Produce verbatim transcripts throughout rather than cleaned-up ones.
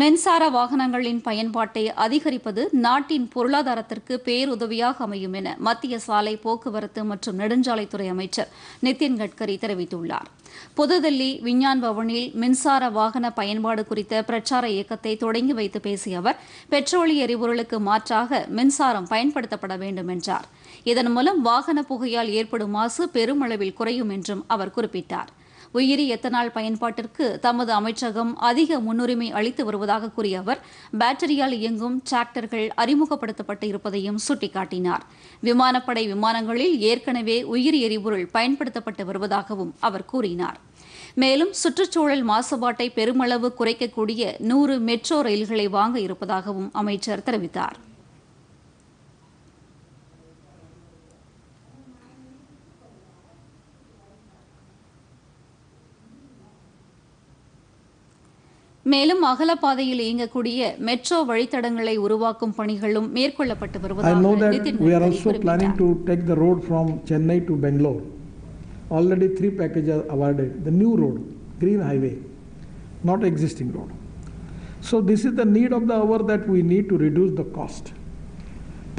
மின்சார வாகனங்களின் பயன்பாட்டை அதிகரிப்பது நாட்டின் பொருளாதாரத்திற்கு பேருதவியாக அமையும் என மத்திய சாலை போக்குவரத்து மற்றும் நெடுஞ்சாலைத்துறை அமைச்சர் நிதின் கட்கரி தெரிவித்துள்ளார். புதுதில்லி விஞ்ஞான் பவனில் மின்சார வாகன பயன்பாடு குறித்த பிரச்சார இயக்கத்தை தொடங்கி வைத்து பேசிய அவர், பெட்ரோலிய எரிபொருளுக்கு மாற்றாக மின்சாரம் பயன்படுத்தப்பட வேண்டும் என்றார். இதன் மூலம் வாகன புகையால் ஏற்படும் மாசு பெருமளவில் குறையும் என்றும் அவர் குறிப்பிட்டார். உயிரி எத்தனால் பயன்பாட்டிற்கு தமது அமைச்சகம் அதிக முன்னுரிமை அளித்து வருவதாக கூறிய அவர், பேட்டரியால் இயங்கும் டிராக்டர்கள் அறிமுகப்படுத்தப்பட்டு இருப்பதையும் சுட்டிக்காட்டினார். விமானப்படை விமானங்களில் ஏற்கனவே உயிரி எரிபொருள் பயன்படுத்தப்பட்டு வருவதாகவும் அவர் கூறினார். மேலும் சுற்றுச்சூழல் மாசுபாட்டை பெருமளவு குறைக்கக்கூடிய நூறு மெட்ரோ ரயில்களை வாங்க இருப்பதாகவும் அமைச்சர் தெரிவித்தார். மேலும் அகலப்பாதையில் இயங்கக்கூடிய மெட்ரோ வழித்தடங்களை உருவாக்கும் பணிகளும் மேற்கொள்ளப்பட்டு வருவதாக Nitin we are also planning to take the road from Chennai to Bangalore. Already three packages are awarded. The new road, green highway, not existing road. So this is the need of the hour that we need to reduce the cost.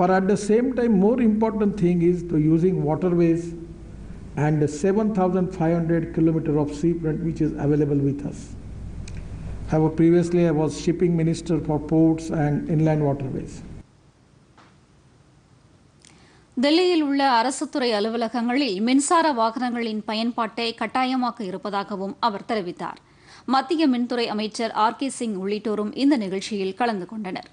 But at the same time, more important thing is to using waterways and the seven thousand five hundred kilometers of seafront which is available with us. I was previously I was shipping minister for ports and inland waterways. டெல்லியில் உள்ள அரசுத்துறை அலுவலகங்களில் மின்சார வாகனங்களின் பயன்பாட்டை கட்டாயமாக்க இருப்பதாகவும் அவர் தெரிவித்தார். மத்திய மின்துறை அமைச்சர் ஆர் கே சிங் உள்ளிட்டோரும் இந்த நிகழ்ச்சியில் கலந்து கொண்டனர்.